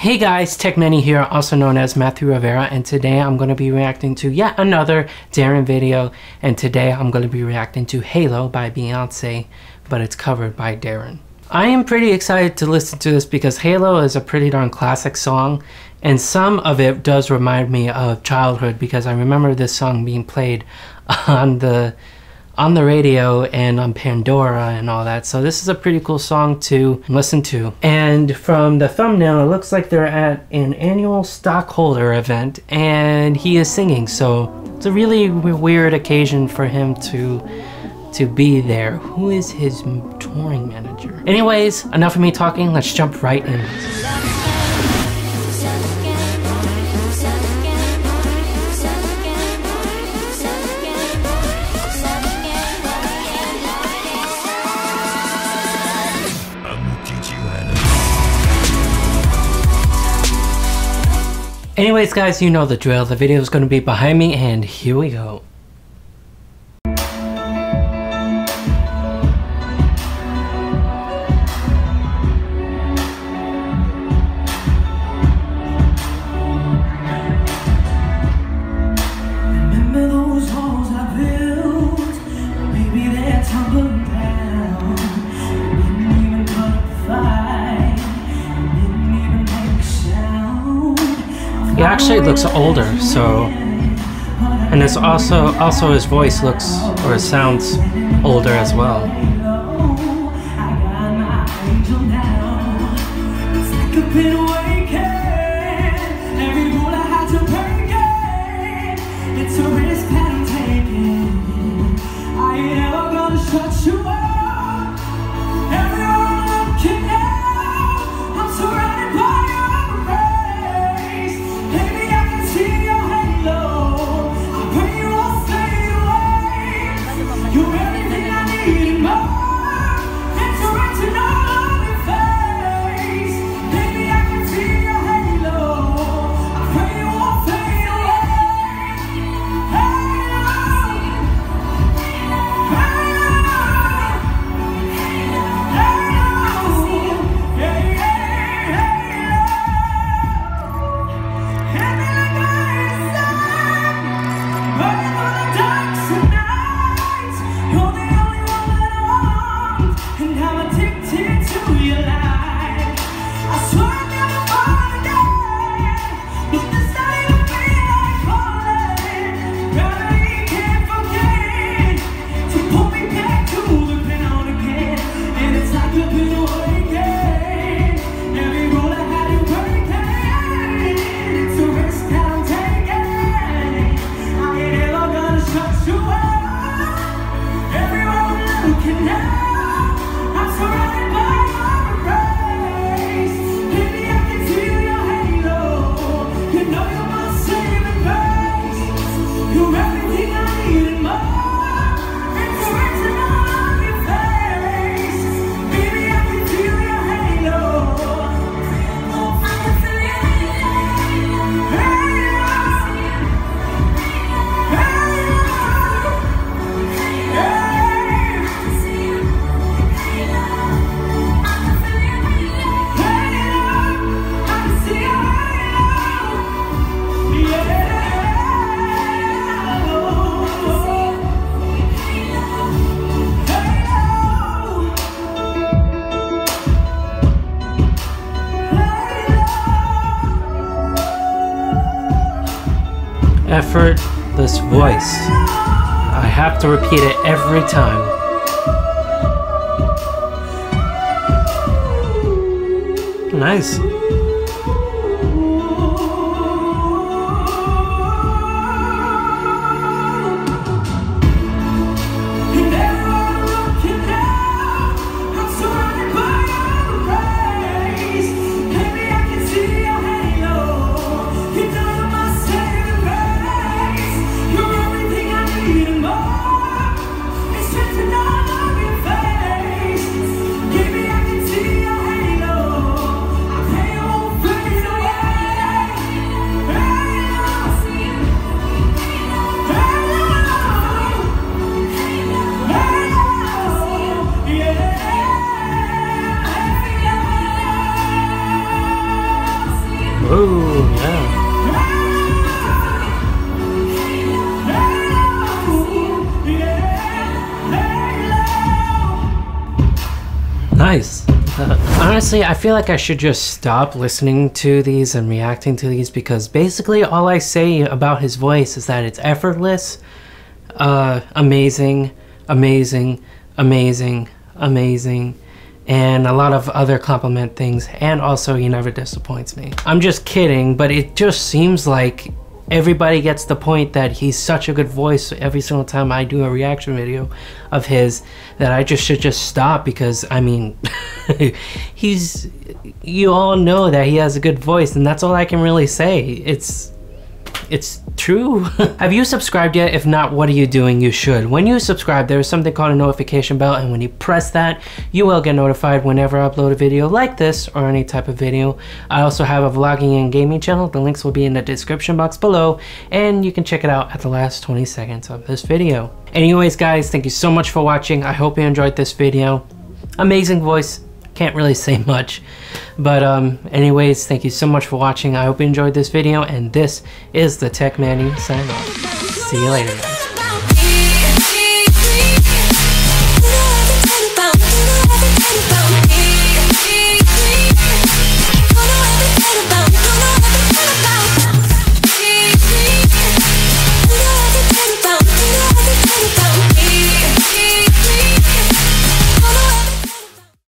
Hey guys, TechMan E. here, also known as Matthew Rivera, and today I'm going to be reacting to yet another Darren video, and today I'm going to be reacting to Halo by Beyonce, but it's covered by Darren. I am pretty excited to listen to this because Halo is a pretty darn classic song, and some of it does remind me of childhood because I remember this song being played on the radio and on Pandora and all that. So this is a pretty cool song to listen to. And from the thumbnail, it looks like they're at an annual stockholder event and he is singing. So it's a really weird occasion for him to be there. Who is his touring manager? Anyways, enough of me talking. Let's jump right in. Anyways guys, you know the drill, the video is going to be behind me and here we go. He actually looks older, so, and it's also his voice looks, or it sounds older as well. Effortless voice. I have to repeat it every time. Nice. Whoa, yeah. Nice. Honestly, I feel like I should just stop listening to these and reacting to these, because basically all I say about his voice is that it's effortless, amazing, amazing, amazing, amazing, and a lot of other compliment things, and also he never disappoints me. I'm just kidding, but it just seems like everybody gets the point that he's such a good voice every single time I do a reaction video of his that I just should just stop, because I mean you all know that he has a good voice, and that's all I can really say. It's true. Have you subscribed yet? If not, what are you doing? You should. When you subscribe, there is something called a notification bell, and when you press that, you will get notified whenever I upload a video like this or any type of video. I also have a vlogging and gaming channel. The links will be in the description box below, and you can check it out at the last 20 seconds of this video. Anyways, guys, thank you so much for watching. I hope you enjoyed this video. Amazing voice. Can't really say much, but anyways, thank you so much for watching. I hope you enjoyed this video, and this is the TechMan E. signing off. See you later, guys.